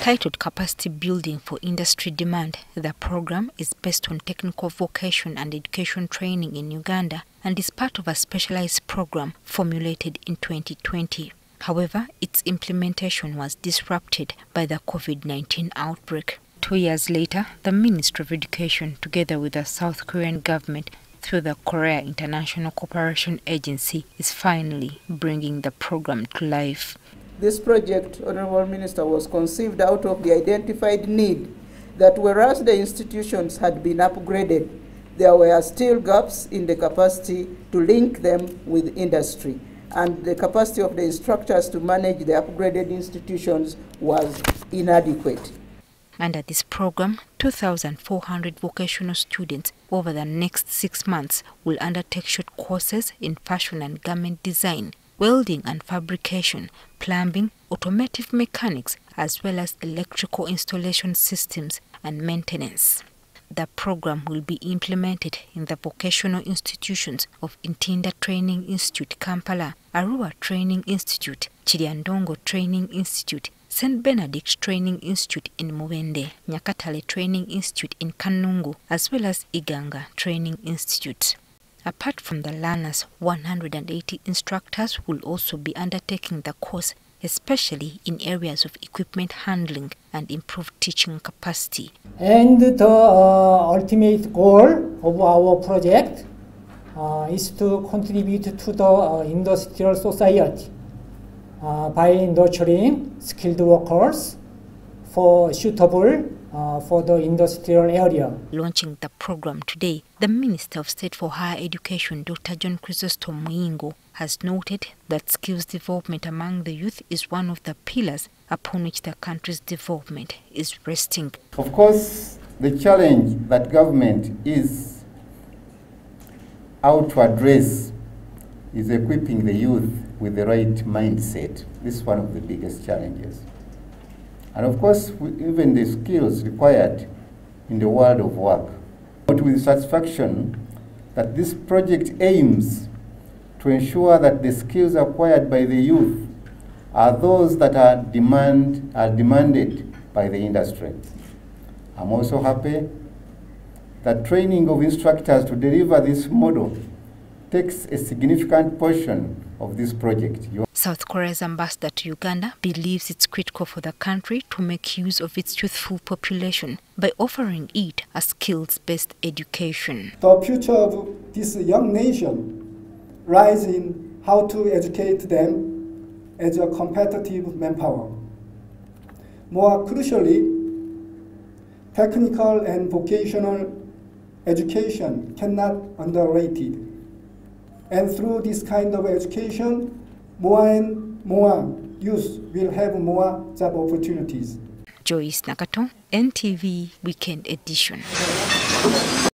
Titled Capacity Building for Industry Demand, the program is based on technical vocation and education training in Uganda and is part of a specialized program formulated in 2020. However, its implementation was disrupted by the COVID-19 outbreak. 2 years later, the Ministry of Education, together with the South Korean government through the Korea International Cooperation Agency, is finally bringing the program to life. This project, Honorable Minister, was conceived out of the identified need that whereas the institutions had been upgraded, there were still gaps in the capacity to link them with industry, and the capacity of the instructors to manage the upgraded institutions was inadequate. Under this program, 2,400 vocational students over the next 6 months will undertake short courses in fashion and garment design, welding and fabrication, plumbing, automotive mechanics, as well as electrical installation systems and maintenance. The program will be implemented in the vocational institutions of Intinda Training Institute, Kampala, Arua Training Institute, Chiliandongo Training Institute, St. Benedict's Training Institute in Muwende, Nyakatale Training Institute in Kanungu, as well as Iganga Training Institute. Apart from the learners, 180 instructors will also be undertaking the course, especially in areas of equipment handling and improved teaching capacity. And the ultimate goal of our project is to contribute to the industrial society by nurturing skilled workers for suitable for the industrial area. Launching the program today, the Minister of State for Higher Education, Dr. John Chrysostom Muyingo, has noted that skills development among the youth is one of the pillars upon which the country's development is resting. Of course, the challenge that government is out to address is equipping the youth with the right mindset. This is one of the biggest challenges. And of course, even the skills required in the world of work. But with satisfaction that this project aims to ensure that the skills acquired by the youth are those that are demanded by the industry. I'm also happy that training of instructors to deliver this model takes a significant portion of this project. South Korea's ambassador to Uganda believes it's critical for the country to make use of its youthful population by offering it a skills-based education. The future of this young nation lies in how to educate them as a competitive manpower. More crucially, technical and vocational education cannot be underrated. And through this kind of education, more and more youth will have more job opportunities. Joyce Nakato, NTV Weekend Edition.